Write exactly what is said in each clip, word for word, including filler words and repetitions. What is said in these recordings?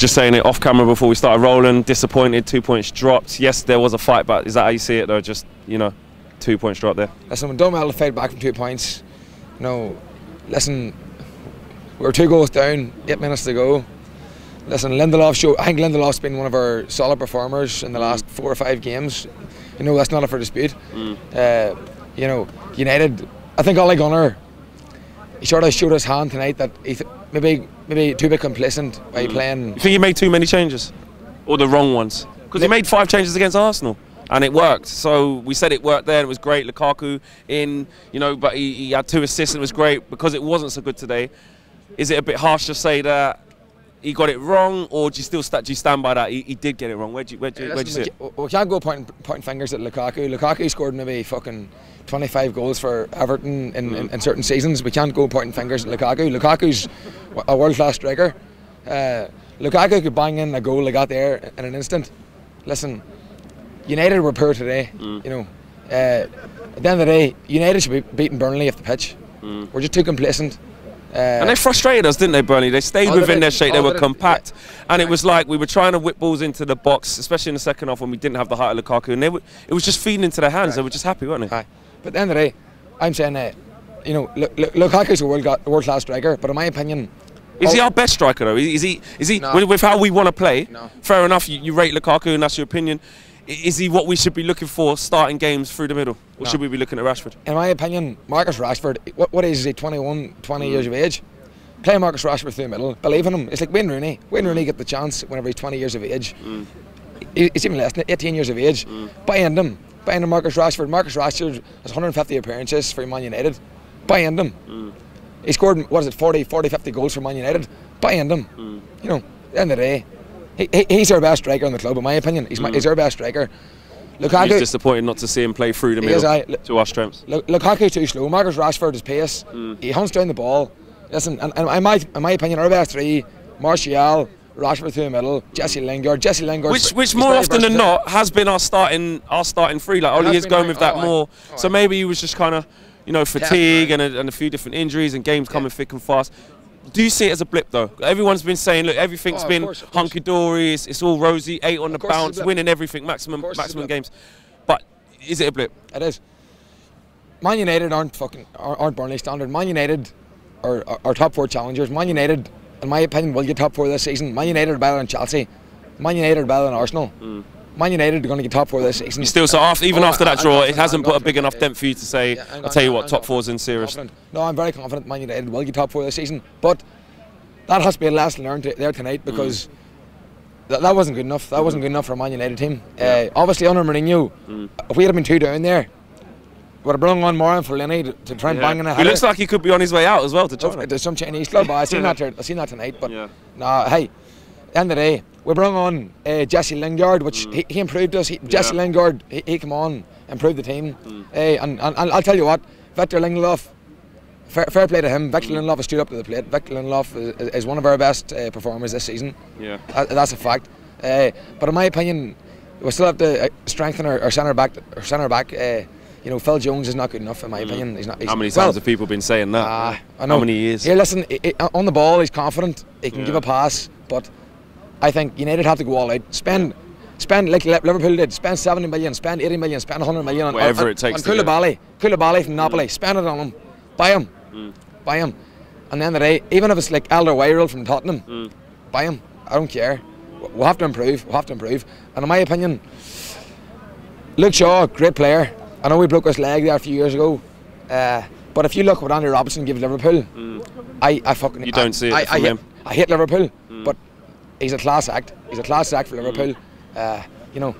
Just saying it off camera before we started rolling, disappointed, two points dropped. Yes, there was a fight, but is that how you see it though? Just, you know, two points dropped there. Listen, we don't matter to fade back from two points. You know, listen, we were two goals down, eight minutes to go. Listen, Lindelof showed, I think Lindelof's been one of our solid performers in the last four or five games. You know, that's not up for dispute. Mm. Uh, you know, United, I think Ole Gunner, he sort of showed his hand tonight that he th maybe maybe too bit complacent by mm. playing. You think he made too many changes? Or the wrong ones? Because he made five changes against Arsenal and it worked. So we said it worked there, it was great. Lukaku in, you know, but he, he had two assists and it was great. Because it wasn't so good today, is it a bit harsh to say that he got it wrong, or do you still st do you stand by that? He, he did get it wrong. Where do you, where do you, yeah, where do you see it? We can't go pointing, pointing fingers at Lukaku. Lukaku scored maybe fucking twenty-five goals for Everton in, mm. in, in certain seasons. We can't go pointing fingers at Lukaku. Lukaku's a world-class striker. Uh, Lukaku could bang in a goal like that there in an instant. Listen, United were poor today. Mm. You know, uh, at the end of the day, United should be beating Burnley off the pitch. Mm. We're just too complacent. Uh, and they frustrated us, didn't they, Burnley? They stayed within it, their shape, they were compact, it, yeah. and it was like we were trying to whip balls into the box, especially in the second half when we didn't have the height of Lukaku, and they were, it was just feeding into their hands, right. They were just happy, weren't they? Aye. But at the end of the day, I'm saying that, uh, you know, Lukaku's a world-class world striker, but in my opinion... Is he our best striker, though? Is he, is he no. with, with how we want to play, no. fair enough, you, you rate Lukaku and that's your opinion, is he what we should be looking for starting games through the middle? Or no. should we be looking at Rashford? In my opinion, Marcus Rashford, what, what age is he, twenty-one, twenty mm. years of age? Play Marcus Rashford through the middle, believe in him. It's like Wayne Rooney. Wayne Rooney get the chance whenever he's twenty years of age. Mm. He, he's even less than eighteen years of age. Mm. Buy into him. Buy into Marcus Rashford. Marcus Rashford has one hundred and fifty appearances for Man United. Buy into him. Mm. He scored, what is it, forty, forty, fifty goals for Man United. Buy into him. Mm. You know, at the end of the day, He, he, he's our best striker in the club, in my opinion. He's, mm. my, he's our best striker. Lukaku, he's disappointed not to see him play through the middle is, I, to our strengths. Lukaku's too slow. Marcus Rashford is pace. Mm. He hunts down the ball. Listen, and, and in, my, in my opinion, our best three, Martial, Rashford through the middle, Jesse Lingard, Jesse Lingard. Which, which more often than not has been our starting, our starting three. Like Oli is going with that more. So maybe he was just kind of, you know, fatigue and a, and a few different injuries and games coming thick and fast. Do you see it as a blip though? Everyone's been saying, look, everything's oh, been hunky-dory, it's, it's all rosy, eight on the bounce, winning everything, maximum maximum games. But is it a blip? It is. Man United aren't fucking, aren't Burnley standard. Man United are, are, are top four challengers. Man United, in my opinion, will get top four this season. Man United are better than Chelsea. Man United are better than Arsenal. Mm. Man United are going to get top four this season. You still, so after, even oh, after that draw, it hasn't put a big enough dent for you to say, yeah, I'll tell you what, I'm top four's in serious. Confident. No, I'm very confident Man United will get top four this season, but that has to be a lesson learned there tonight because mm. that, that wasn't good enough. That mm. wasn't good enough for a Man United team. Yeah. Uh, obviously, under Mourinho, mm. if we had been two down there, would have brought on more and for Lenny to, to try and yeah. bang in a header. He looks like he could be on his way out as well to China. There's some Chinese club, I've seen, yeah. seen that tonight, but yeah. nah, hey, end of the day, we brought on uh, Jesse Lingard, which mm. he, he improved us. He, yeah. Jesse Lingard, he, he came on, improved the team. Mm. Uh, and, and, and I'll tell you what, Victor Lindelof, fair, fair play to him. Victor mm. Lindelof has stood up to the plate. Victor Lindelof is, is one of our best uh, performers this season. Yeah, that, that's a fact. Uh, but in my opinion, we still have to strengthen our, our centre back. Our centre back, uh, you know, Phil Jones is not good enough in my mm. opinion. He's not. He's, How many well, times have people been saying that? Uh, I know. How many years? Here, listen, he, he, on the ball, he's confident. He can yeah. give a pass, but I think United have to go all out. Spend, spend like Liverpool did. Spend seventy million. Spend eighty million. Spend a hundred million on whatever on, on, it takes. On Koulibaly, Koulibaly from Napoli. Mm. Spend it on him. Buy him. Mm. Buy him. And then the day, even if it's like Alderweireld from Tottenham, mm. buy him. I don't care. We'll have to improve. We'll have to improve. And in my opinion, Luke Shaw, great player. I know we broke his leg there a few years ago, uh, but if you look what Andy Robertson gave Liverpool, mm. I, I fucking you don't I, see it I, from I, him. I hate Liverpool, mm. but. He's a class act. He's a class act for Liverpool. Mm. Uh, you know,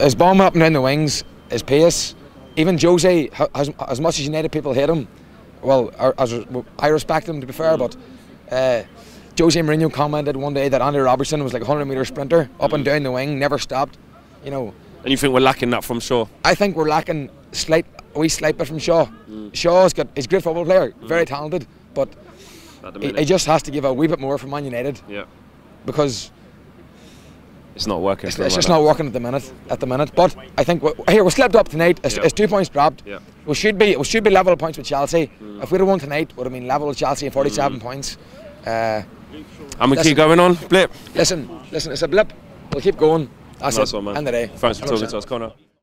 his bomb up and down the wings, his pace. Even Jose, as, as much as United people hate him, well, as, I respect him to be fair, mm. but uh, Jose Mourinho commented one day that Andy Robertson was like a hundred metre sprinter, up mm. and down the wing, never stopped. You know. And you think we're lacking that from Shaw? I think we're lacking slight, a wee slight bit from Shaw. Mm. Shaw's got, he's a great football player, mm. very talented, but. He, he just has to give a wee bit more for Man United. Yeah. Because it's not working. It's, it's just not working at the minute. At the minute, but I think we, here we slipped up tonight. It's, yep. it's two points dropped. Yep. We should be we should be level points with Chelsea. Mm. If we'd have won tonight, would have been level with Chelsea in forty-seven mm. points. Uh, And we listen, keep going on. Blip. Listen, listen, it's a blip. We'll keep going. That's nice it. One, man. End of the day. Thanks for talking to us, Connor.